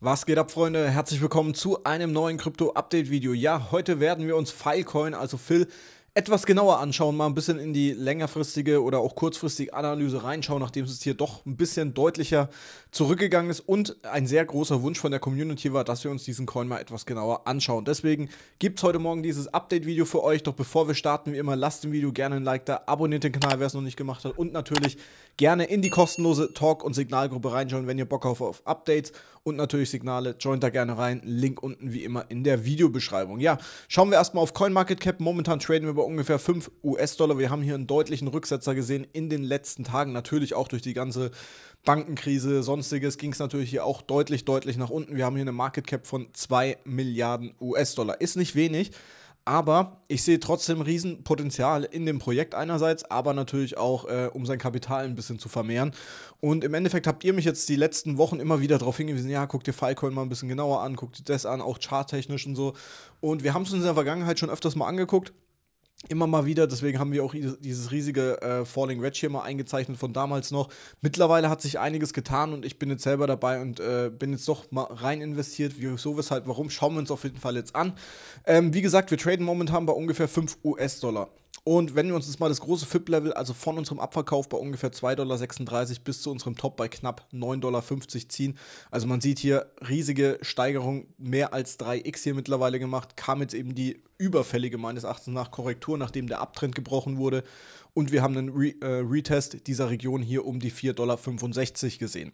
Was geht ab, Freunde? Herzlich willkommen zu einem neuen Krypto-Update-Video. Ja, heute werden wir uns Filecoin, also Phil, etwas genauer anschauen, mal ein bisschen in die längerfristige oder auch kurzfristige Analyse reinschauen, nachdem es hier doch ein bisschen deutlicher zurückgegangen ist und ein sehr großer Wunsch von der Community war, dass wir uns diesen Coin mal etwas genauer anschauen. Deswegen gibt es heute Morgen dieses Update-Video für euch. Doch bevor wir starten, wie immer, lasst dem Video gerne ein Like da, abonniert den Kanal, wer es noch nicht gemacht hat und natürlich gerne in die kostenlose Talk- und Signalgruppe reinschauen, wenn ihr Bock auf Updates und natürlich Signale, joint da gerne rein. Link unten wie immer in der Videobeschreibung. Ja, schauen wir erstmal auf Coin Market Cap. Momentan traden wir bei ungefähr 5 US-Dollar. Wir haben hier einen deutlichen Rücksetzer gesehen in den letzten Tagen. Natürlich auch durch die ganze Bankenkrise, Sonstiges ging es natürlich hier auch deutlich nach unten. Wir haben hier eine Market Cap von 2 Milliarden US-Dollar. Ist nicht wenig. Aber ich sehe trotzdem Riesenpotenzial in dem Projekt einerseits, aber natürlich auch, um sein Kapital ein bisschen zu vermehren. Und im Endeffekt habt ihr mich jetzt die letzten Wochen immer wieder darauf hingewiesen, ja, guckt dir Filecoin mal ein bisschen genauer an, guckt dir das an, auch charttechnisch und so. Und wir haben es uns in der Vergangenheit schon öfters mal angeguckt. Immer mal wieder, deswegen haben wir auch dieses riesige Falling Wedge hier mal eingezeichnet von damals noch. Mittlerweile hat sich einiges getan und ich bin jetzt selber dabei und bin jetzt doch mal rein investiert. Wieso, weshalb, warum, schauen wir uns auf jeden Fall jetzt an. Wie gesagt, wir traden momentan bei ungefähr 5 US-Dollar. Und wenn wir uns jetzt mal das große FIP-Level, also von unserem Abverkauf bei ungefähr 2,36 Dollar bis zu unserem Top bei knapp 9,50 Dollar ziehen. Also man sieht hier riesige Steigerung, mehr als 3x hier mittlerweile gemacht. Kam jetzt eben die überfällige meines Erachtens nach Korrektur, nachdem der Abtrend gebrochen wurde. Und wir haben einen Retest dieser Region hier um die 4,65 Dollar gesehen.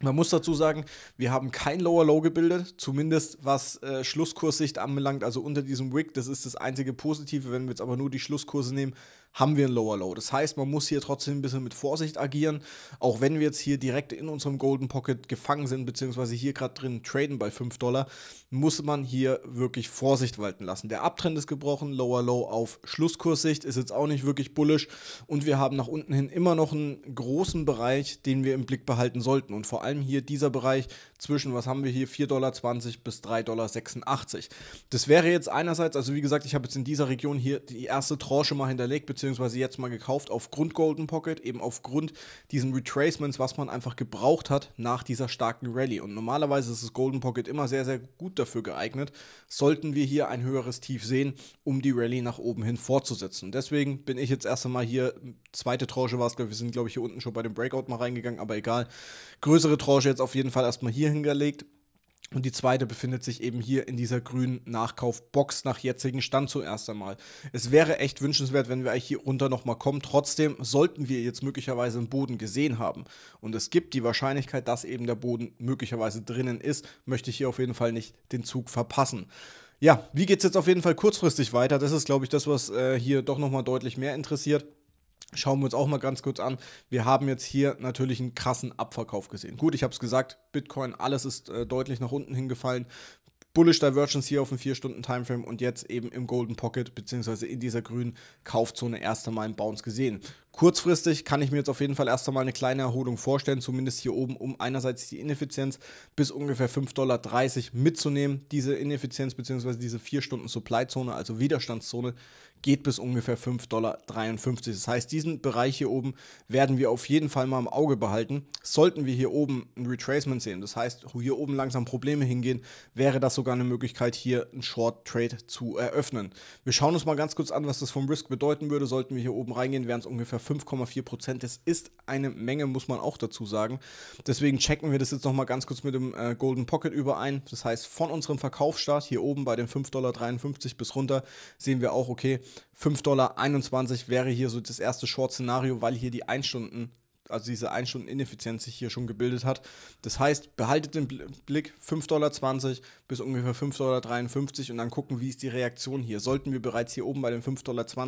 Man muss dazu sagen, wir haben kein Lower Low gebildet, zumindest was Schlusskurssicht anbelangt, also unter diesem Wick, das ist das einzige Positive. Wenn wir jetzt aber nur die Schlusskurse nehmen, haben wir ein Lower Low. Das heißt, man muss hier trotzdem ein bisschen mit Vorsicht agieren, auch wenn wir jetzt hier direkt in unserem Golden Pocket gefangen sind, beziehungsweise hier gerade drin traden bei 5 Dollar, muss man hier wirklich Vorsicht walten lassen. Der Abtrend ist gebrochen, Lower Low auf Schlusskurssicht ist jetzt auch nicht wirklich bullisch und wir haben nach unten hin immer noch einen großen Bereich, den wir im Blick behalten sollten und vor allem hier dieser Bereich zwischen, was haben wir hier, 4,20 Dollar bis 3,86 Dollar. Das wäre jetzt einerseits, also wie gesagt, ich habe jetzt in dieser Region hier die erste Tranche mal hinterlegt, beziehungsweise jetzt mal gekauft aufgrund Golden Pocket, eben aufgrund diesen Retracements, was man einfach gebraucht hat nach dieser starken Rallye. Und normalerweise ist das Golden Pocket immer sehr gut dafür geeignet, sollten wir hier ein höheres Tief sehen, um die Rallye nach oben hin fortzusetzen. Und deswegen bin ich jetzt erst einmal hier, zweite Tranche war es, wir sind glaube ich hier unten schon bei dem Breakout mal reingegangen, aber egal, größere Tranche jetzt auf jeden Fall erstmal hier hingelegt. Und die zweite befindet sich eben hier in dieser grünen Nachkaufbox nach jetzigem Stand zuerst einmal. Es wäre echt wünschenswert, wenn wir eigentlich hier runter nochmal kommen. Trotzdem sollten wir jetzt möglicherweise einen Boden gesehen haben. Und es gibt die Wahrscheinlichkeit, dass eben der Boden möglicherweise drinnen ist. Möchte ich hier auf jeden Fall nicht den Zug verpassen. Ja, wie geht es jetzt auf jeden Fall kurzfristig weiter? Das ist, glaube ich, das, was hier doch nochmal deutlich mehr interessiert. Schauen wir uns auch mal ganz kurz an. Wir haben jetzt hier natürlich einen krassen Abverkauf gesehen. Gut, ich habe es gesagt, Bitcoin, alles ist deutlich nach unten hingefallen. Bullish Divergence hier auf dem 4-Stunden-Timeframe und jetzt eben im Golden Pocket bzw. in dieser grünen Kaufzone erst einmal einen Bounce gesehen. Kurzfristig kann ich mir jetzt auf jeden Fall erst einmal eine kleine Erholung vorstellen, zumindest hier oben, um einerseits die Ineffizienz bis ungefähr 5,30 Dollar mitzunehmen. Diese Ineffizienz bzw. diese 4-Stunden-Supply-Zone, also Widerstandszone, geht bis ungefähr 5,53 Dollar. Das heißt, diesen Bereich hier oben werden wir auf jeden Fall mal im Auge behalten. Sollten wir hier oben ein Retracement sehen, das heißt, hier oben langsam Probleme hingehen, wäre das sogar eine Möglichkeit, hier einen Short Trade zu eröffnen. Wir schauen uns mal ganz kurz an, was das vom Risk bedeuten würde. Sollten wir hier oben reingehen, wären es ungefähr 5,4%. Das ist eine Menge, muss man auch dazu sagen. Deswegen checken wir das jetzt nochmal ganz kurz mit dem Golden Pocket überein. Das heißt, von unserem Verkaufsstart hier oben bei den 5,53 Dollar bis runter sehen wir auch, okay, 5,21 Dollar wäre hier so das erste Short-Szenario, weil hier die 1-Stunden, also diese 1-Stunden-Ineffizienz sich hier schon gebildet hat. Das heißt, behaltet den Blick 5,20 Dollar bis ungefähr 5,53 Dollar und dann gucken, wie ist die Reaktion hier. Sollten wir bereits hier oben bei den 5,20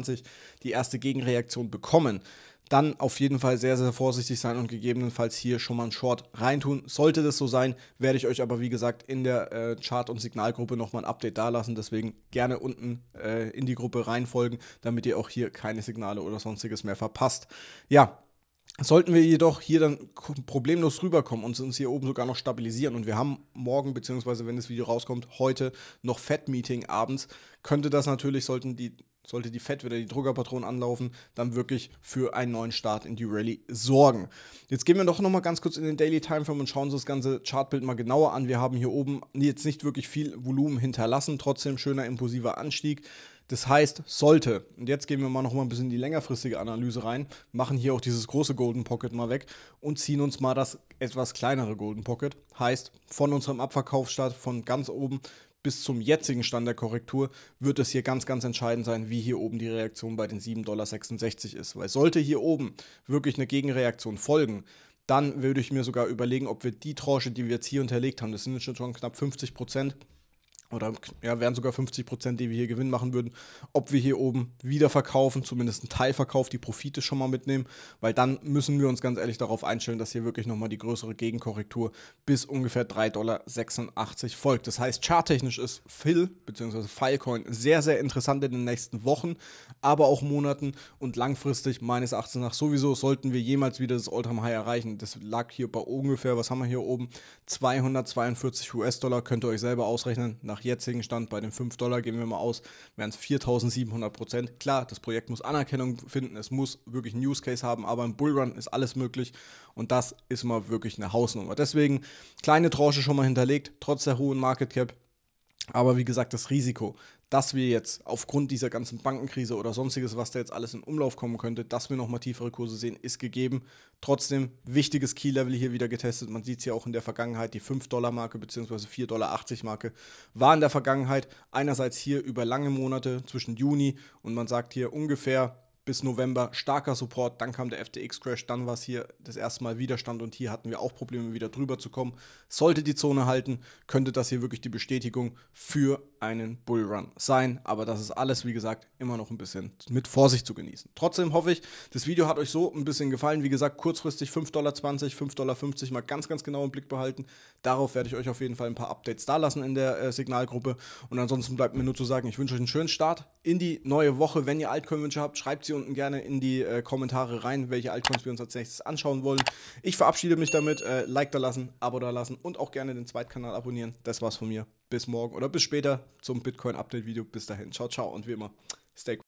Dollar die erste Gegenreaktion bekommen, dann auf jeden Fall sehr vorsichtig sein und gegebenenfalls hier schon mal einen Short reintun. Sollte das so sein, werde ich euch aber wie gesagt in der Chart- und Signalgruppe nochmal ein Update dalassen. Deswegen gerne unten in die Gruppe reinfolgen, damit ihr auch hier keine Signale oder sonstiges mehr verpasst. Ja, sollten wir jedoch hier dann problemlos rüberkommen und uns hier oben sogar noch stabilisieren und wir haben morgen, beziehungsweise wenn das Video rauskommt, heute noch FED-Meeting abends, könnte das natürlich, sollten die sollte die FED wieder die Druckerpatronen anlaufen, dann wirklich für einen neuen Start in die Rallye sorgen. Jetzt gehen wir doch nochmal ganz kurz in den Daily Timeframe und schauen uns das ganze Chartbild mal genauer an. Wir haben hier oben jetzt nicht wirklich viel Volumen hinterlassen, trotzdem schöner impulsiver Anstieg. Das heißt, sollte, und jetzt gehen wir mal nochmal ein bisschen in die längerfristige Analyse rein, machen hier auch dieses große Golden Pocket mal weg und ziehen uns mal das etwas kleinere Golden Pocket. Heißt, von unserem Abverkaufsstart von ganz oben bis zum jetzigen Stand der Korrektur wird es hier ganz, ganz entscheidend sein, wie hier oben die Reaktion bei den 7,66 $ ist. Weil sollte hier oben wirklich eine Gegenreaktion folgen, dann würde ich mir sogar überlegen, ob wir die Tranche, die wir jetzt hier unterlegt haben, das sind jetzt schon knapp 50%, oder ja, wären sogar 50%, die wir hier Gewinn machen würden, ob wir hier oben wieder verkaufen, zumindest einen Teilverkauf, die Profite schon mal mitnehmen, weil dann müssen wir uns ganz ehrlich darauf einstellen, dass hier wirklich nochmal die größere Gegenkorrektur bis ungefähr 3,86 $ folgt. Das heißt, charttechnisch ist Filecoin sehr, sehr interessant in den nächsten Wochen, aber auch Monaten und langfristig meines Erachtens nach sowieso sollten wir jemals wieder das All-Time-High erreichen. Das lag hier bei ungefähr, was haben wir hier oben, 242 US-Dollar, könnt ihr euch selber ausrechnen, nach jetzigen Stand bei den 5 Dollar, gehen wir mal aus, wären es 4.700%. Klar, das Projekt muss Anerkennung finden, es muss wirklich einen Use Case haben, aber im Bullrun ist alles möglich und das ist mal wirklich eine Hausnummer. Deswegen, kleine Tranche schon mal hinterlegt, trotz der hohen Market Cap, aber wie gesagt, das Risiko, dass wir jetzt aufgrund dieser ganzen Bankenkrise oder sonstiges, was da jetzt alles in Umlauf kommen könnte, dass wir nochmal tiefere Kurse sehen, ist gegeben. Trotzdem, wichtiges Key-Level hier wieder getestet. Man sieht es ja auch in der Vergangenheit, die 5-Dollar-Marke bzw. 4,80-Dollar-Marke war in der Vergangenheit einerseits hier über lange Monate zwischen Juni und man sagt hier ungefähr bis November starker Support, dann kam der FTX-Crash, dann war es hier das erste Mal Widerstand und hier hatten wir auch Probleme, wieder drüber zu kommen. Sollte die Zone halten, könnte das hier wirklich die Bestätigung für einen Bullrun sein, aber das ist alles, wie gesagt, immer noch ein bisschen mit Vorsicht zu genießen. Trotzdem hoffe ich, das Video hat euch so ein bisschen gefallen. Wie gesagt, kurzfristig 5,20 $, 5,50 $ mal ganz, ganz genau im Blick behalten. Darauf werde ich euch auf jeden Fall ein paar Updates dalassen in der Signalgruppe und ansonsten bleibt mir nur zu sagen, ich wünsche euch einen schönen Start in die neue Woche. Wenn ihr Altcoin-Wünsche habt, schreibt sie unten gerne in die Kommentare rein, welche Altcoins wir uns als nächstes anschauen wollen. Ich verabschiede mich damit, Like da lassen, Abo da lassen und auch gerne den Zweitkanal abonnieren. Das war's von mir. Bis morgen oder bis später zum Bitcoin-Update-Video. Bis dahin. Ciao, ciao und wie immer, stay cool.